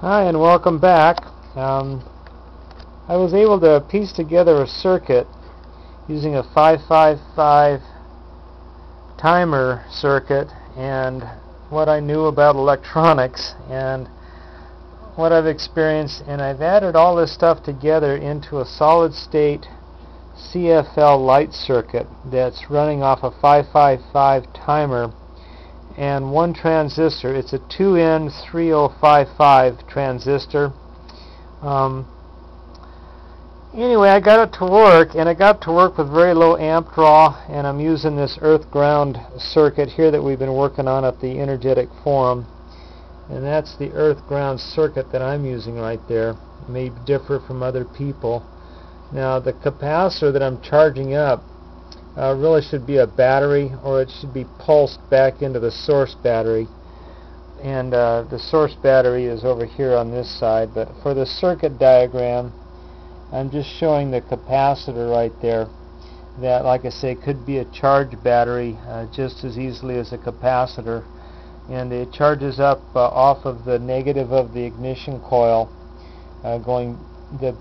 Hi, and welcome back. I was able to piece together a circuit using a 555 timer circuit and what I knew about electronics and what I've experienced, and I've added all this stuff together into a solid state CFL light circuit that's running off a 555 timer and one transistor. It's a 2N3055 transistor. Anyway, I got it to work, and it got to work with very low amp draw, and I'm using this earth-ground circuit here that we've been working on at the Energetic Forum, and that's the earth-ground circuit that I'm using right there. It may differ from other people. Now, the capacitor that I'm charging up really should be a battery, or it should be pulsed back into the source battery, and the source battery is over here on this side. But for the circuit diagram, I'm just showing the capacitor right there that, like I say, could be a charge battery just as easily as a capacitor, and it charges up off of the negative of the ignition coil. The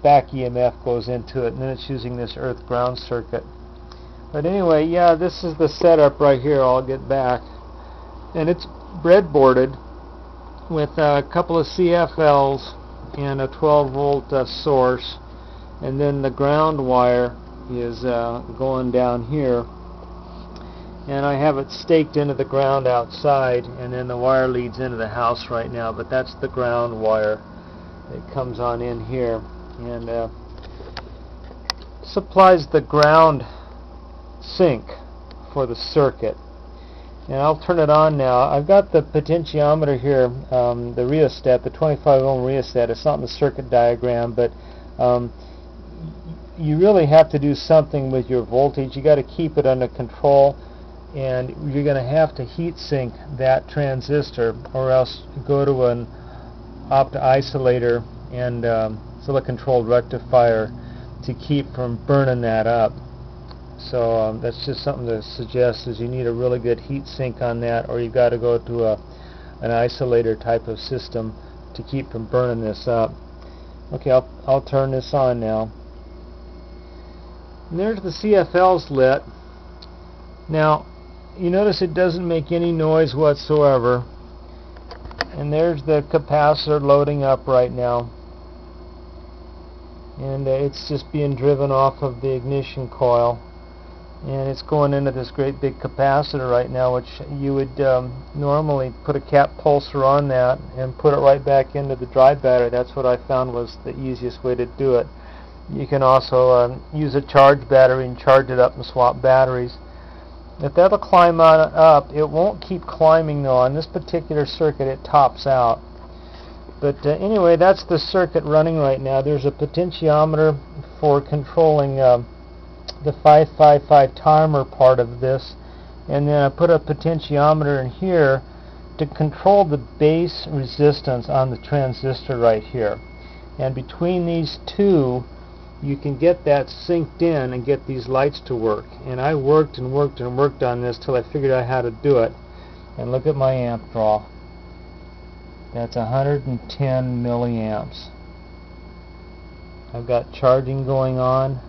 back EMF goes into it, and then it's using this earth ground circuit. But anyway, yeah, this is the setup right here. I'll get back. And it's breadboarded with a couple of CFLs and a 12-volt source. And then the ground wire is going down here. And I have it staked into the ground outside. And then the wire leads into the house right now. But that's the ground wire that comes on in here and supplies the ground sink for the circuit. And I'll turn it on now. I've got the potentiometer here, the rheostat, the 25 ohm rheostat. It's not in the circuit diagram, but you really have to do something with your voltage. You got to keep it under control, and you're going to have to heat sink that transistor, or else go to an optoisolator and silicon-controlled rectifier to keep from burning that up. So that's just something to suggest, is you need a really good heat sink on that, or you've got to go to an isolator type of system to keep from burning this up. Okay, I'll turn this on now. And there's the CFLs lit. Now, you notice it doesn't make any noise whatsoever. And there's the capacitor loading up right now. And it's just being driven off of the ignition coil. And it's going into this great big capacitor right now, which you would normally put a cap pulser on that and put it right back into the drive battery. That's what I found was the easiest way to do it. You can also use a charge battery and charge it up and swap batteries. If that'll climb on up, it won't keep climbing though. On this particular circuit, it tops out. But anyway, that's the circuit running right now. There's a potentiometer for controlling the 555 timer part of this, and then I put a potentiometer in here to control the base resistance on the transistor right here. And between these two, you can get that synced in and get these lights to work. And I worked and worked and worked on this till I figured out how to do it. And look at my amp draw. That's 110 milliamps. I've got charging going on,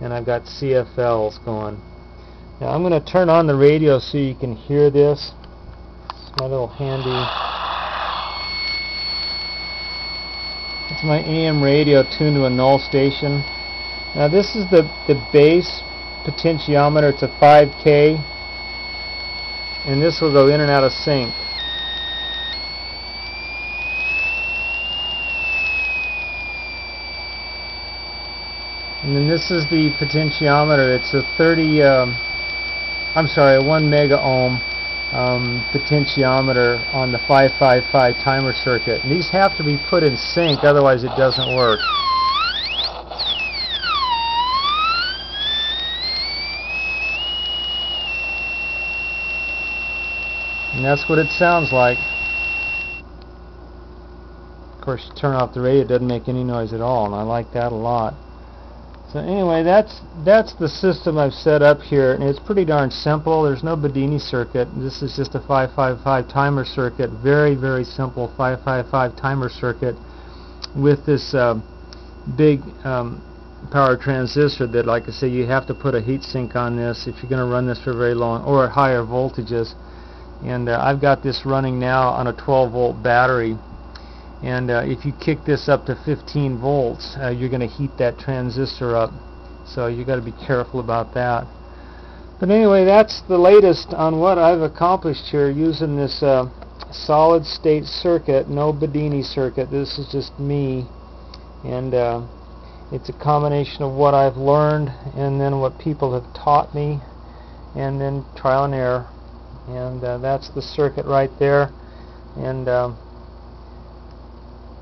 and I've got CFLs going. Now I'm going to turn on the radio so you can hear this. It's my little handy. It's my AM radio tuned to a null station. Now this is the base potentiometer. It's a 5K, and this will go in and out of sync. And then this is the potentiometer. It's a 1 mega ohm potentiometer on the 555 timer circuit. And these have to be put in sync, otherwise it doesn't work. And that's what it sounds like. Of course, you turn off the radio, it doesn't make any noise at all, and I like that a lot. So anyway, that's the system I've set up here, and it's pretty darn simple. There's no Bedini circuit. This is just a 555 timer circuit, very, very simple 555 timer circuit with this big power transistor that, like I say, you have to put a heat sink on this if you're going to run this for very long or at higher voltages. And I've got this running now on a 12 volt battery, and if you kick this up to 15 volts you're going to heat that transistor up, so you got to be careful about that. But anyway, that's the latest on what I've accomplished here using this solid state circuit, no Bedini circuit. This is just me, and it's a combination of what I've learned and then what people have taught me and then trial and error. And that's the circuit right there, and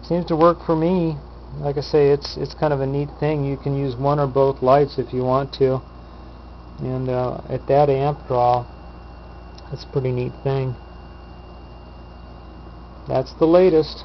seems to work for me. Like I say, it's kind of a neat thing. You can use one or both lights if you want to, and at that amp draw, that's a pretty neat thing. That's the latest.